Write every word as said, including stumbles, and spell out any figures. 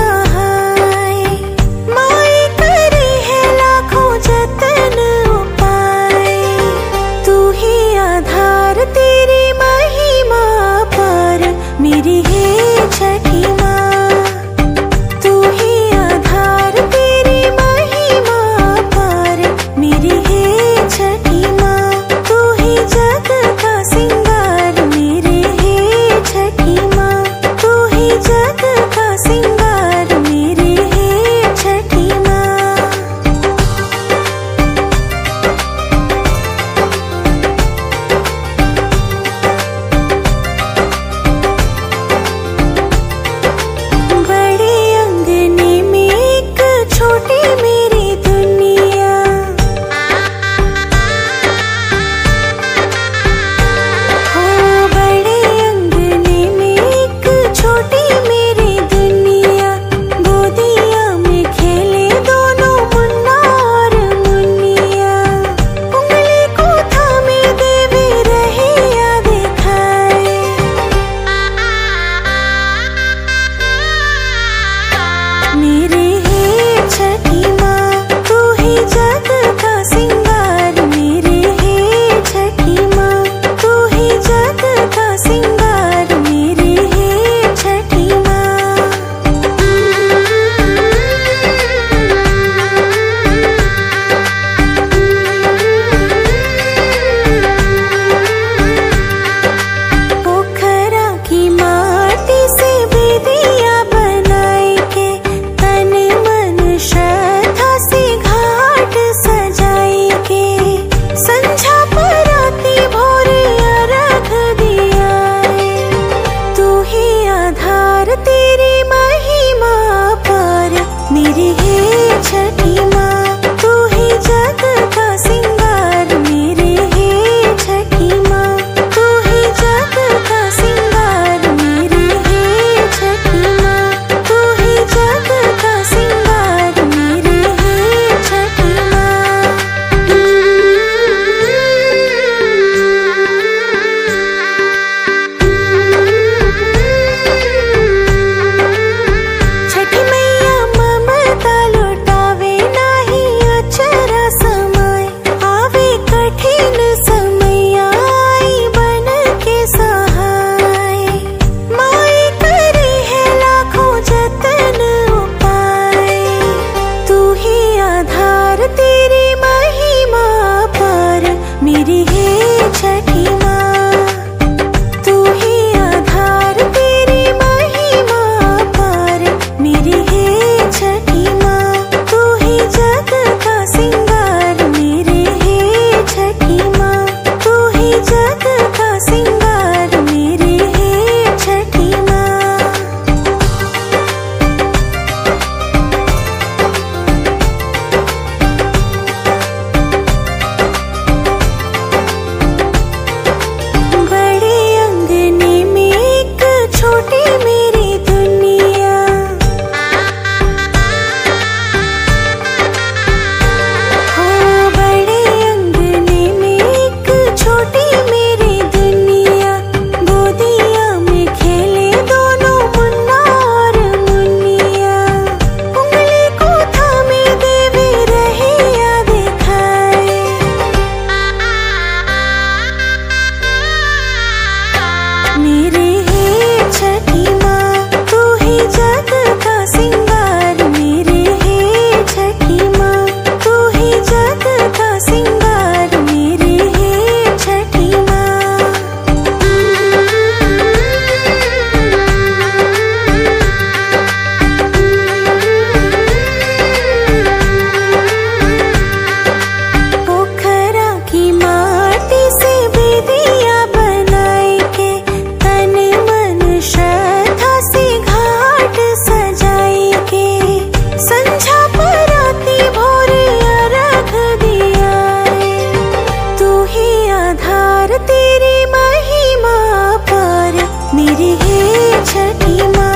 तेरी महिमा पर मेरी है छठी माँ।